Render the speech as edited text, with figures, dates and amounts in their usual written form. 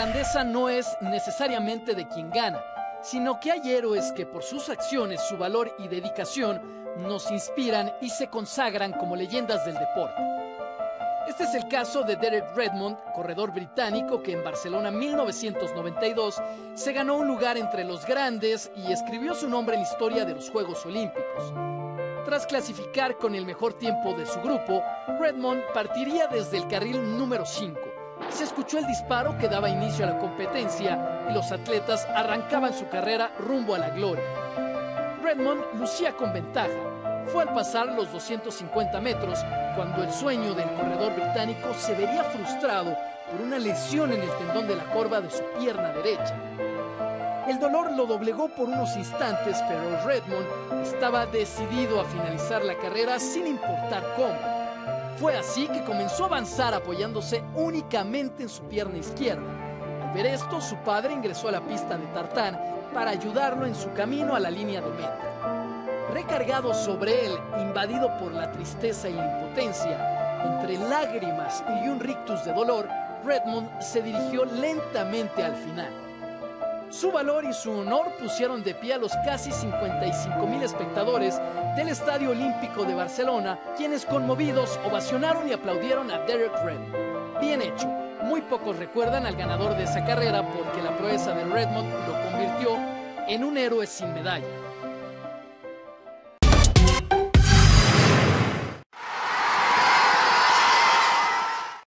La grandeza no es necesariamente de quien gana, sino que hay héroes que por sus acciones, su valor y dedicación nos inspiran y se consagran como leyendas del deporte. Este es el caso de Derek Redmond, corredor británico que en Barcelona 1992 se ganó un lugar entre los grandes y escribió su nombre en la historia de los Juegos Olímpicos. Tras clasificar con el mejor tiempo de su grupo, Redmond partiría desde el carril número 5. Se escuchó el disparo que daba inicio a la competencia y los atletas arrancaban su carrera rumbo a la gloria. Redmond lucía con ventaja. Fue al pasar los 250 metros cuando el sueño del corredor británico se vería frustrado por una lesión en el tendón de la corva de su pierna derecha. El dolor lo doblegó por unos instantes, pero Redmond estaba decidido a finalizar la carrera sin importar cómo. Fue así que comenzó a avanzar apoyándose únicamente en su pierna izquierda. Al ver esto, su padre ingresó a la pista de tartán para ayudarlo en su camino a la línea de meta. Recargado sobre él, invadido por la tristeza y la impotencia, entre lágrimas y un rictus de dolor, Redmond se dirigió lentamente al final. Su valor y su honor pusieron de pie a los casi 55,000 espectadores del Estadio Olímpico de Barcelona, quienes conmovidos ovacionaron y aplaudieron a Derek Redmond. Bien hecho, muy pocos recuerdan al ganador de esa carrera porque la proeza de Redmond lo convirtió en un héroe sin medalla.